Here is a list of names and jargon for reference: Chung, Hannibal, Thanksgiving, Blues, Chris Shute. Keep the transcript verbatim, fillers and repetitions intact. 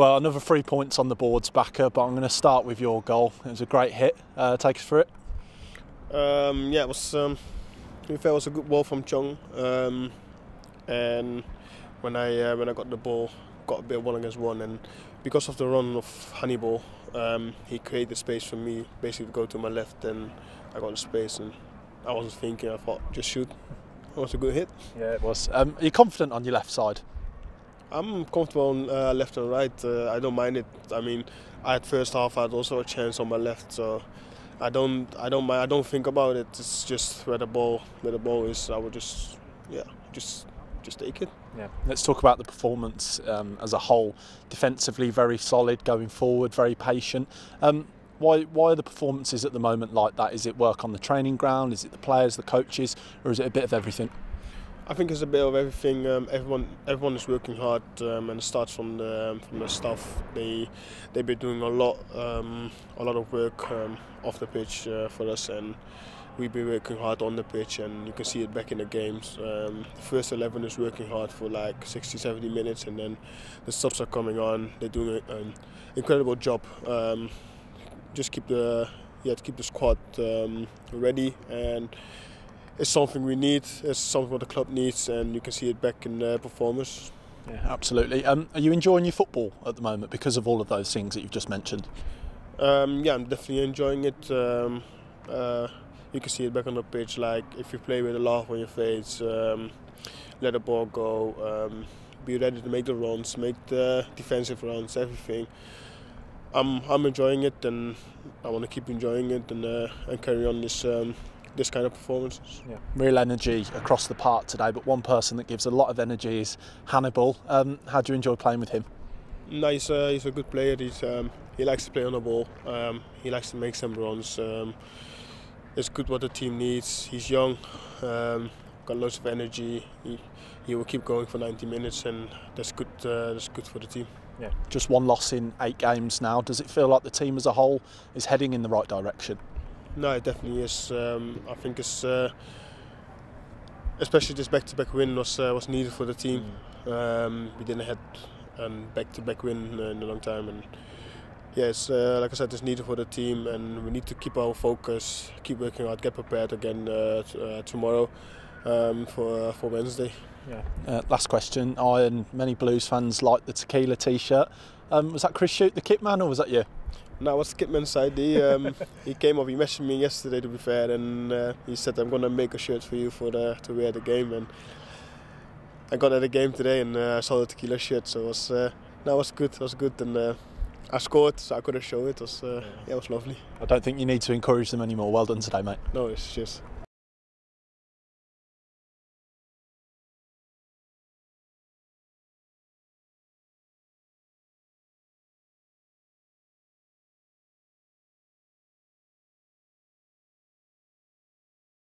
Well, another three points on the boards, Backer, but I'm going to start with your goal. It was a great hit. Uh, take us through it. Um, yeah, it was, um, to be fair, it was a good ball from Chung. Um, and when I uh, when I got the ball, got a bit of one against one, and because of the run of Hannibal, um, he created space for me, basically to go to my left, and I got the space, and I wasn't thinking. I thought, just shoot. It was a good hit. Yeah, it was. Um, are you confident on your left side? I'm comfortable on uh, left and right. Uh, I don't mind it. I mean, I had first half. I had also a chance on my left, so I don't. I don't mind. I don't think about it. It's just where the ball, where the ball is. I would just, yeah, just, just take it. Yeah. Let's talk about the performance um, as a whole. Defensively, very solid. Going forward, very patient. Um, why, why are the performances at the moment like that? Is it work on the training ground? Is it the players, the coaches, or is it a bit of everything? I think it's a bit of everything. Um, everyone, everyone is working hard, um, and it starts from the from the staff. They they've been doing a lot, um, a lot of work um, off the pitch uh, for us, and we've been working hard on the pitch, and you can see it back in the games. Um, the first eleven is working hard for like sixty, seventy minutes, and then the subs are coming on. They're doing an incredible job. Um, just keep the yeah, keep the squad um, ready and. It's something we need, it's something what the club needs, and you can see it back in the performance. Yeah, absolutely. Um, are you enjoying your football at the moment because of all of those things that you've just mentioned? Um, yeah, I'm definitely enjoying it. Um, uh, you can see it back on the pitch, like if you play with a laugh on your face, um, let the ball go, um, be ready to make the runs, make the defensive runs, everything. I'm, I'm enjoying it, and I want to keep enjoying it, and, uh, and carry on this um, this kind of performances. Yeah. Real energy across the park today, but one person that gives a lot of energy is Hannibal. Um, how do you enjoy playing with him? No, he's, uh, he's a good player. He's, um, he likes to play on the ball. Um, he likes to make some runs. Um, it's good what the team needs. He's young, um, got lots of energy. He, he will keep going for ninety minutes, and that's good, uh, that's good for the team. Yeah. Just one loss in eight games now. Does it feel like the team as a whole is heading in the right direction? No, it definitely is. Um, I think it's uh, especially this back-to-back win was uh, was needed for the team. Um, we didn't have a back-to-back win in a long time, and yes, uh, like I said, it's needed for the team, and we need to keep our focus, keep working hard, get prepared again uh, uh, tomorrow um, for uh, for Wednesday. Yeah. Uh, last question. I and many Blues fans like the tequila T-shirt. Um, was that Chris Shute, the kit man, or was that you? No, what's Kidman's idea? Um, he came up, he messaged me yesterday, to be fair, and uh, he said, I'm going to make a shirt for you for the, to wear at the game. And I got at the game today, and uh, I saw the tequila shirt, so it was, uh, no, it was good, it was good. And uh, I scored, so I couldn't show it. It was, uh, yeah, it was lovely. I don't think you need to encourage them anymore. Well done today, mate. No, it's just...